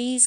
Please